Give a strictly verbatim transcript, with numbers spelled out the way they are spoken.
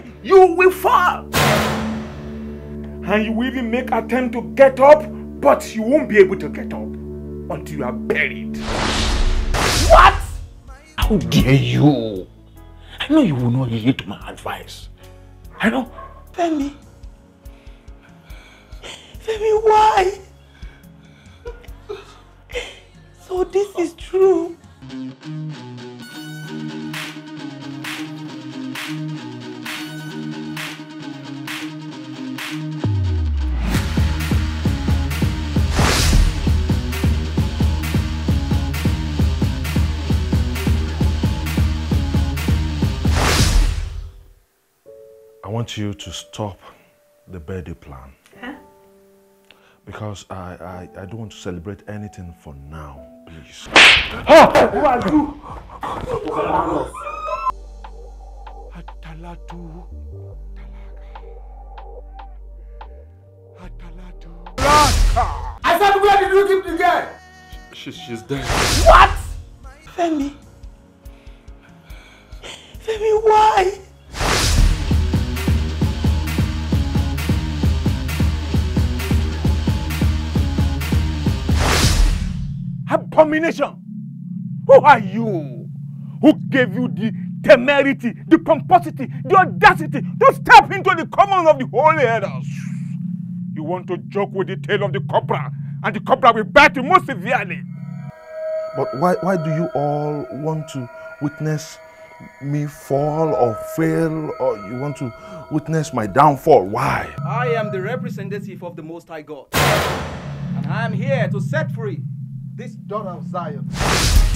fall, you will fall. And you will even make attempt to get up, but you won't be able to get up until you are buried. What? How dare you? I know you will not heed my advice. I know. Femi. Femi, why? So this is true. I want you to stop the birthday plan. Huh? Because I, I, I don't want to celebrate anything for now, please. Atalatu. Atalatu. I said, where did you keep the girl? She, she's dead. What? Femi. Femi, why? Abomination! Who are you? Who gave you the temerity, the pomposity, the audacity to step into the common of the holy elders? You want to joke with the tail of the cobra, and the cobra will bite you most severely. But why, why do you all want to witness me fall or fail, or you want to witness my downfall? Why? I am the representative of the Most High God, and I am here to set free this daughter of Zion.